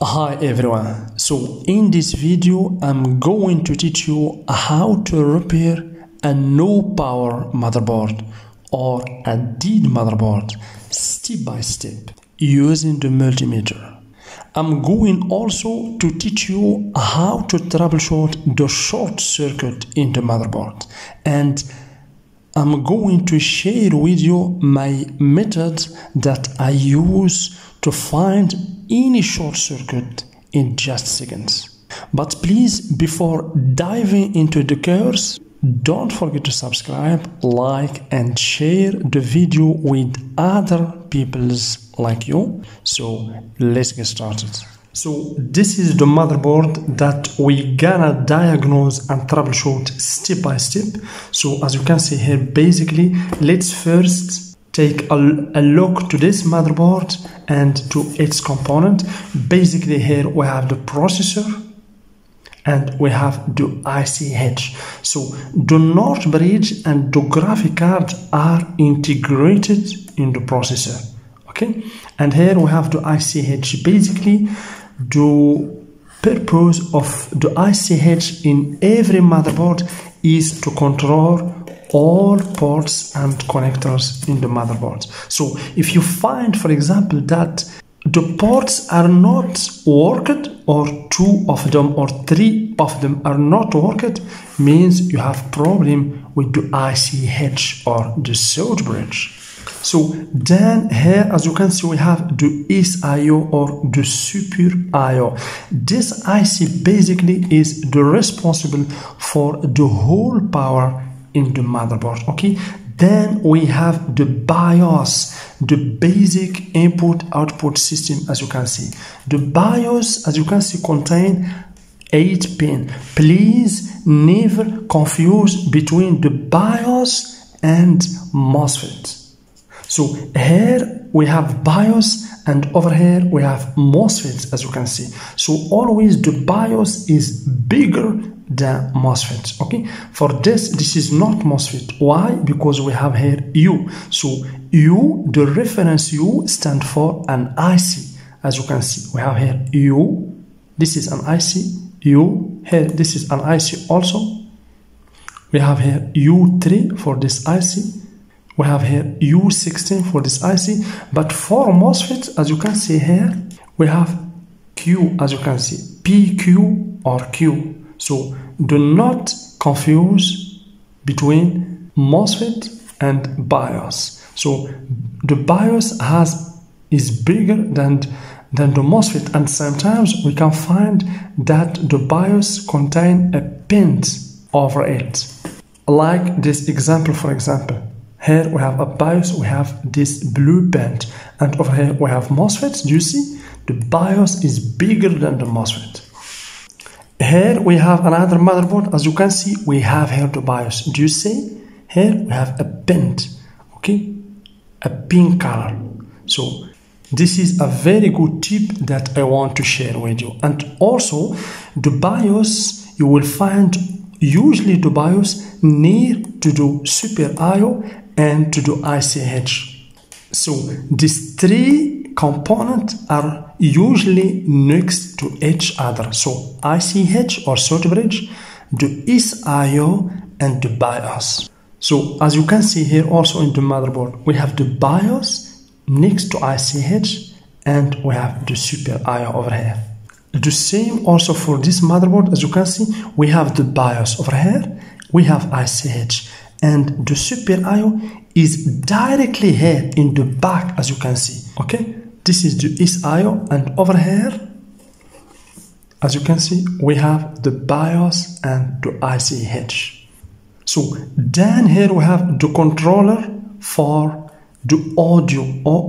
Hi everyone, so in this video I'm going to teach you how to repair a no power motherboard or a dead motherboard step by step using the multimeter. I'm going also to teach you how to troubleshoot the short circuit in the motherboard, and I'm going to share with you my method that I use to find any short circuit in just seconds. But please, before diving into the course, don't forget to subscribe, like and share the video with other peoples like you. So let's get started. So this is the motherboard that we gonna diagnose and troubleshoot step by step. So as you can see here, basically let's first take a look to this motherboard and to its component. Basically here we have the processor and we have the IC. So the NOR bridge and the graphic card are integrated in the processor, okay? And here we have the IC. Basically the purpose of the IC in every motherboard is to control all ports and connectors in the motherboard. So if you find, for example, that the ports are not worked, or two of them or three of them are not worked, means you have problem with the ICH or the switch bridge. So then here, as you can see, we have the SIO or the super IO. This IC basically is the responsible for the whole power in the motherboard, okay? Then we have the BIOS, the basic input output system. As you can see, the BIOS, as you can see, contain 8 pins. Please never confuse between the BIOS and MOSFET. So here we have BIOS and over here we have MOSFET, as you can see. So always the BIOS is bigger the MOSFET, okay? For this is not MOSFET. Why? Because we have here U. So U, the reference U, stand for an IC. As you can see, we have here U, this is an IC. U here, this is an IC also. We have here U3 for this IC. We have here U16 for this IC. But for MOSFET, as you can see here, we have Q, as you can see, PQ or Q. So do not confuse between MOSFET and BIOS. So the BIOS is bigger than the MOSFET, and sometimes we can find that the BIOS contain a pin over it. Like this example, for example. Here we have a BIOS, we have this blue band, and over here we have MOSFET. Do you see? The BIOS is bigger than the MOSFET. Here we have another motherboard. As you can see, we have here the BIOS. Do you see? Here we have a pin, okay? A pink color. So this is a very good tip that I want to share with you. And also the BIOS, you will find usually the BIOS near to the super IO and to the ICH. So these three components are usually next to each other. So ICH or switch bridge, the SIO and the BIOS. So as you can see here also in the motherboard, we have the BIOS next to ICH and we have the super IO over here. The same also for this motherboard. As you can see, we have the BIOS over here, we have ICH, and the super IO is directly here in the back, as you can see, okay? This is the SIO, and over here, as you can see, we have the BIOS and the ICH. So then here we have the controller for the audio,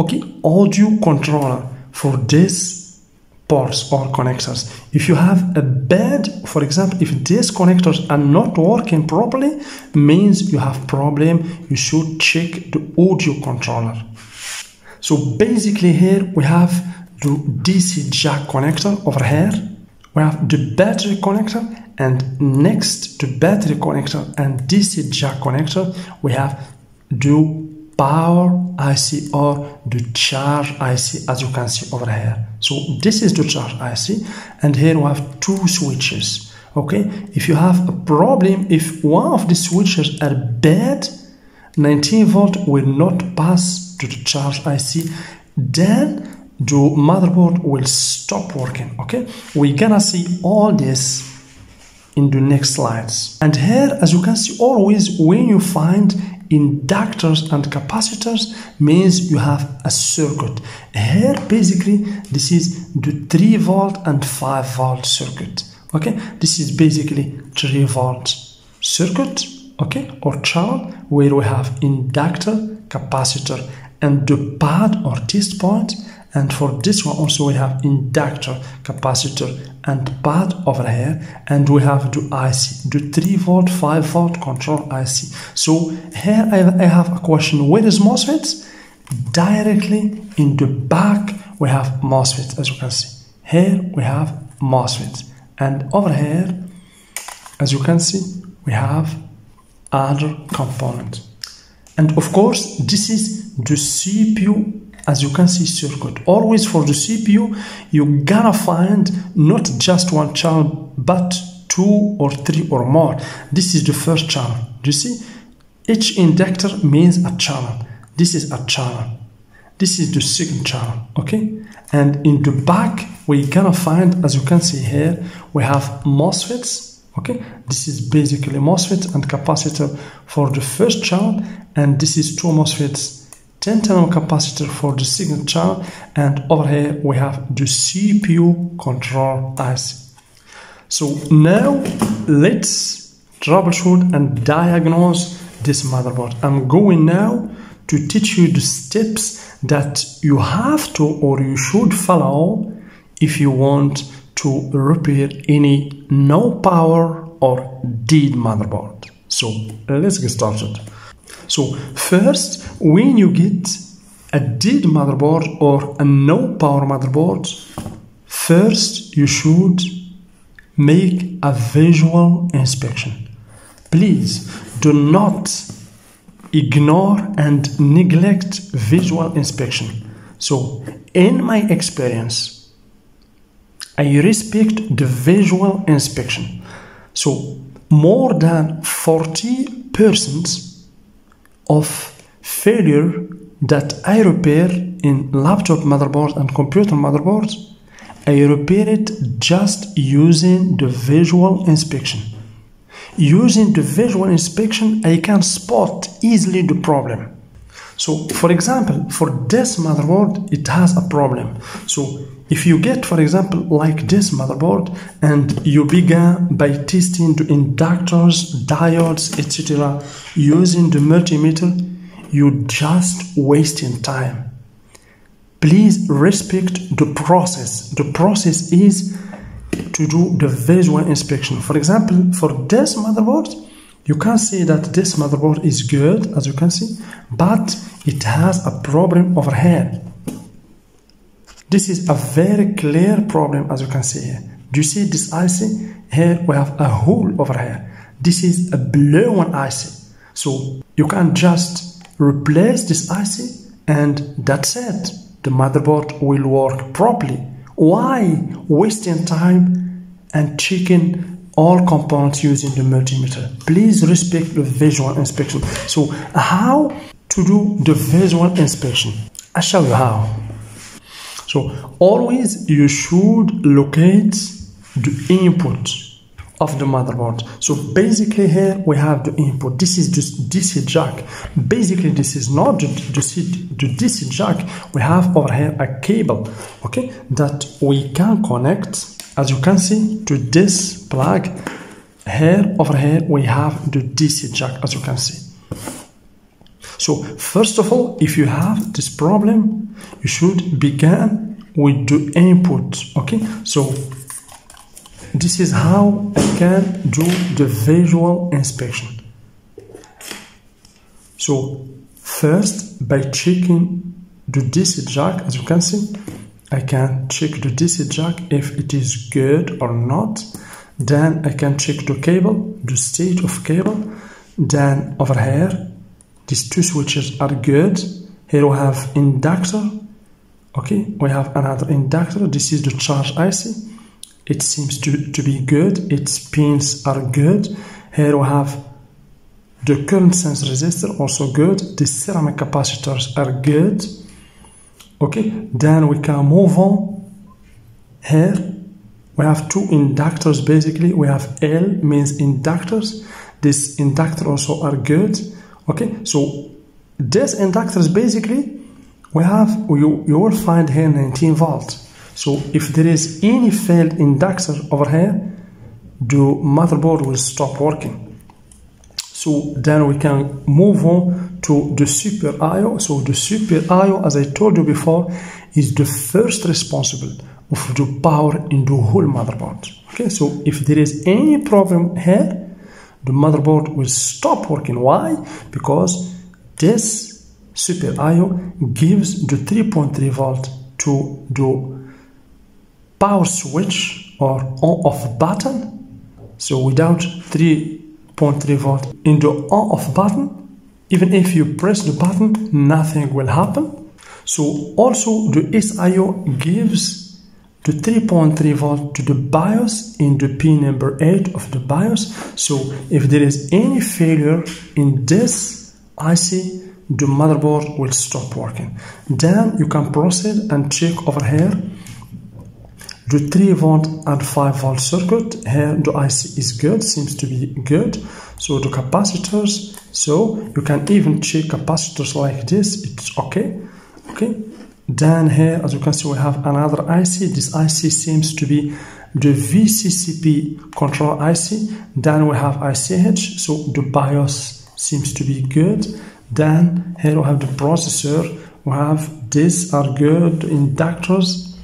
okay, audio controller for these ports or connectors. If you have a bad, for example, if these connectors are not working properly, means you have problem, you should check the audio controller. So basically here we have the DC jack connector over here. We have the battery connector, and next to battery connector and DC jack connector, we have the power IC or the charge IC, as you can see over here. So this is the charge IC, and here we have two switches. Okay, if you have a problem, if one of the switches are bad, 19 volt will not pass to the charge IC, then the motherboard will stop working. Okay, we're gonna see all this in the next slides. And here, as you can see, always when you find inductors and capacitors, means you have a circuit. Here basically this is the 3 volt and 5 volt circuit. Okay, this is basically 3 volt circuit, okay, or channel, where we have inductor, capacitor, and the pad or test point. And for this one also we have inductor, capacitor, and pad over here, and we have the IC, the 3 volt 5 volt control IC. So here I have a question: where is MOSFET? Directly in the back we have MOSFET, as you can see. Here we have MOSFET, and over here, as you can see, we have other component. And of course this is the CPU, as you can see, circuit. Always for the CPU you gotta find not just one channel but two or three or more. This is the first channel. Do you see? Each inductor means a channel. This is a channel. This is the second channel. Okay, and in the back we gonna find, as you can see here, we have MOSFETs. Okay, this is basically MOSFET and capacitor for the first channel, and this is two MOSFETs, 10 nm capacitor for the second channel, and over here we have the CPU control IC. So now let's troubleshoot and diagnose this motherboard. I'm going now to teach you the steps that you have to or you should follow if you want to repair any no power or dead motherboard. So let's get started. So first, when you get a dead motherboard or a no power motherboard, first you should make a visual inspection. Please do not ignore and neglect visual inspection. So in my experience, I respect the visual inspection. So more than 40% of failure that I repair in laptop motherboards and computer motherboards, I repair it just using the visual inspection. Using the visual inspection, I can spot easily the problem. So for example, for this motherboard, it has a problem. So if you get, for example, like this motherboard, and you begin by testing the inductors, diodes, etc. using the multimeter, you're just wasting time. Please respect the process. The process is to do the visual inspection. For example, for this motherboard, you can see that this motherboard is good, as you can see, but it has a problem over here. This is a very clear problem, as you can see here. Do you see this IC? Here we have a hole over here. This is a blown IC. So you can just replace this IC and that's it. The motherboard will work properly. Why wasting time and checking all components using the multimeter? Please respect the visual inspection. So how to do the visual inspection? I show you how. So always you should locate the input of the motherboard. So basically here we have the input. This is just DC jack. Basically this is not the DC jack. We have over here a cable, okay, that we can connect, as you can see, to this plug. Here over here we have the DC jack, as you can see. So first of all, if you have this problem, you should begin with the input. Okay, so this is how I can do the visual inspection. So first, by checking the DC jack, as you can see, I can check the DC jack if it is good or not. Then I can check the cable, the state of cable. Then over here, These two switches are good. Here we have inductor. Okay, we have another inductor. This is the charge IC. It seems to be good. Its pins are good. Here we have the current sense resistor, also good. The ceramic capacitors are good. Okay, then we can move on. Here we have two inductors. Basically we have L means inductors. This inductor also are good. Okay, so these inductors basically we have, you will find here 19 volts. So if there is any failed inductor over here, the motherboard will stop working. So then we can move on to the Super I/O. So the Super I/O, as I told you before, is the first responsible of the power in the whole motherboard. Okay, so if there is any problem here, the motherboard will stop working. Why? Because this Super I/O gives the 3.3 volt to the power switch or on-off button. So without 3.3 volt in the on-off button, even if you press the button, nothing will happen. So also the SIO gives the 3.3 volt to the BIOS in the pin number 8 of the BIOS. So if there is any failure in this IC, the motherboard will stop working. Then you can proceed and check over here the 3 volt and 5 volt circuit. Here the IC is good, seems to be good. So the capacitors, so you can even check capacitors like this, it's okay. Okay, then here as you can see we have another IC. This IC seems to be the VCCP control IC. Then we have ICH, so the BIOS seems to be good. Then here we have the processor, we have these are good, inductors.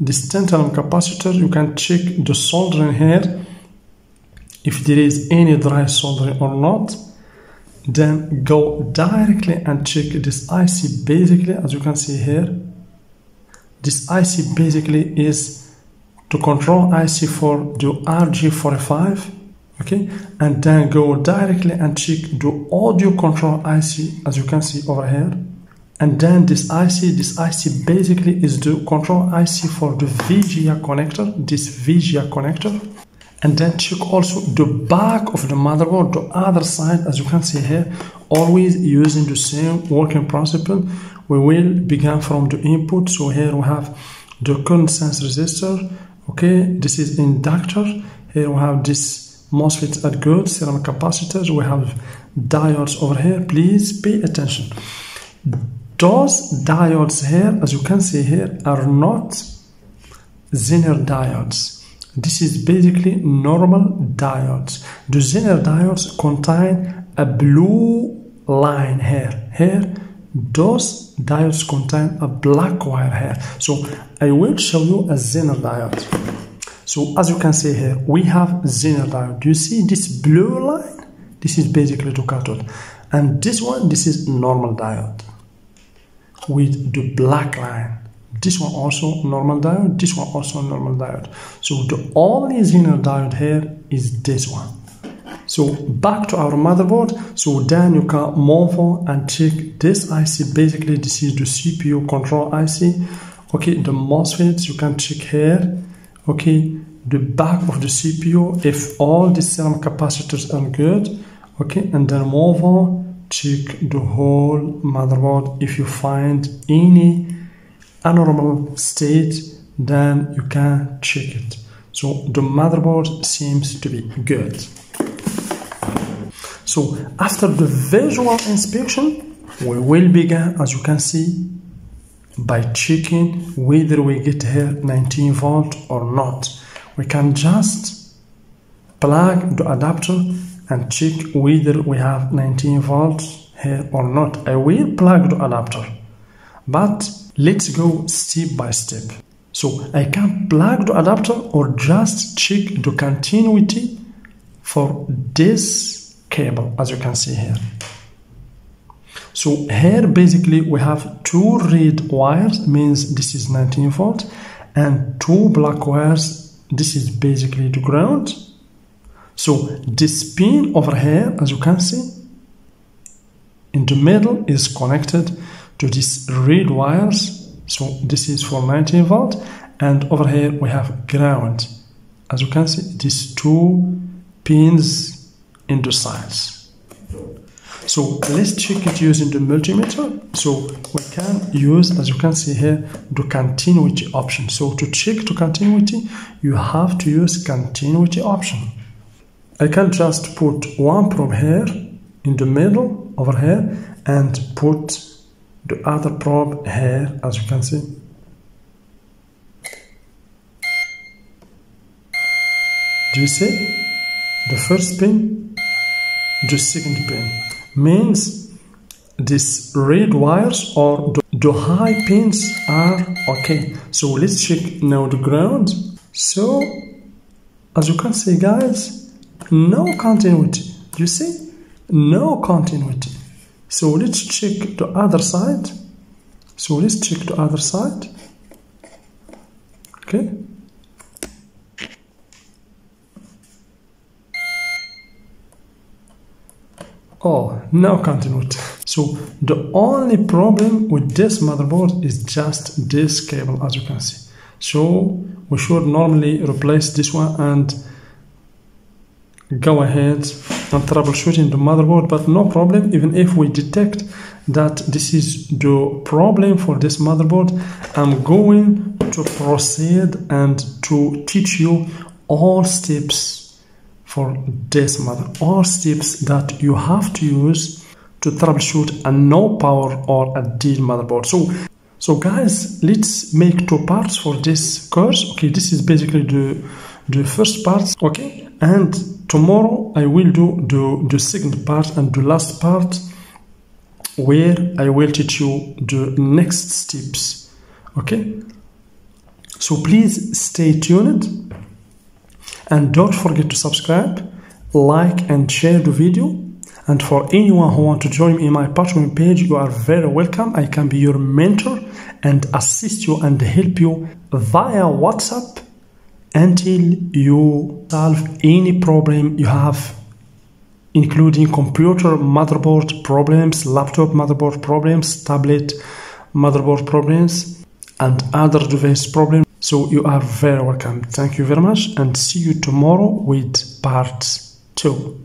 This tantalum capacitor, you can check the soldering here, if there is any dry soldering or not. Then go directly and check this IC. Basically, as you can see here, this IC basically is the control IC for the RG45. Okay, and then go directly and check the audio control IC, as you can see over here. And then this IC basically is the control IC for the VGA connector, this VGA connector. And then check also the back of the motherboard, the other side, as you can see here, always using the same working principle. We will begin from the input. So here we have the current sense resistor. Okay, this is inductor. Here we have this MOSFETs are good, ceramic capacitors. We have diodes over here. Please pay attention. Those diodes here, as you can see here, are not Zener diodes. This is basically normal diodes. The Zener diodes contain a blue line here. Here, those diodes contain a black wire here. So I will show you a Zener diode. So as you can see here, we have Zener diode. You see this blue line? This is basically the cathode. And this one, this is normal diode with the black line. This one also normal diode, this one also normal diode. So the only Zener diode here is this one. So back to our motherboard. So then you can move on and check this IC. Basically this is the CPU control IC. Okay, the MOSFETs you can check here. Okay, the back of the CPU, if all the ceramic capacitors are good. Okay, and then move on. Check the whole motherboard. If you find any abnormal state, then you can check it. So the motherboard seems to be good. So after the visual inspection, we will begin, as you can see, by checking whether we get here 19 volt or not. We can just plug the adapter and check whether we have 19 volts here or not. I will plug the adapter, but let's go step by step. So I can plug the adapter or just check the continuity for this cable, as you can see here. So here basically we have two red wires, means this is 19 volt, and two black wires, this is basically the ground. So this pin over here, as you can see, in the middle is connected to these red wires. So this is for 19 volt, and over here we have ground. As you can see, these two pins in the sides. So let's check it using the multimeter. So we can use, as you can see here, the continuity option. So to check the continuity, you have to use continuity option. I can just put one probe here in the middle over here and put the other probe here, as you can see. Do you see? The first pin, the second pin, means these red wires or the high pins are okay. So let's check now the ground. So as you can see, guys, no continuity. You see? No continuity. So let's check the other side. So let's check the other side. Okay. Oh, no continuity. So the only problem with this motherboard is just this cable, as you can see. So we should normally replace this one and go ahead and troubleshooting the motherboard, but no problem. Even if we detect that this is the problem for this motherboard, I'm going to proceed and to teach you all steps for this mother, all steps that you have to use to troubleshoot a no power or a dead motherboard. So guys, let's make two parts for this course. Okay, this is basically the first part. Okay, and tomorrow I will do the second part and the last part, where I will teach you the next steps. Okay, so please stay tuned. And don't forget to subscribe, like and share the video. And for anyone who wants to join me in my Patreon page, you are very welcome. I can be your mentor and assist you and help you via WhatsApp until you solve any problem you have, including computer motherboard problems, laptop motherboard problems, tablet motherboard problems, and other device problems. So you are very welcome. Thank you very much and see you tomorrow with part 2.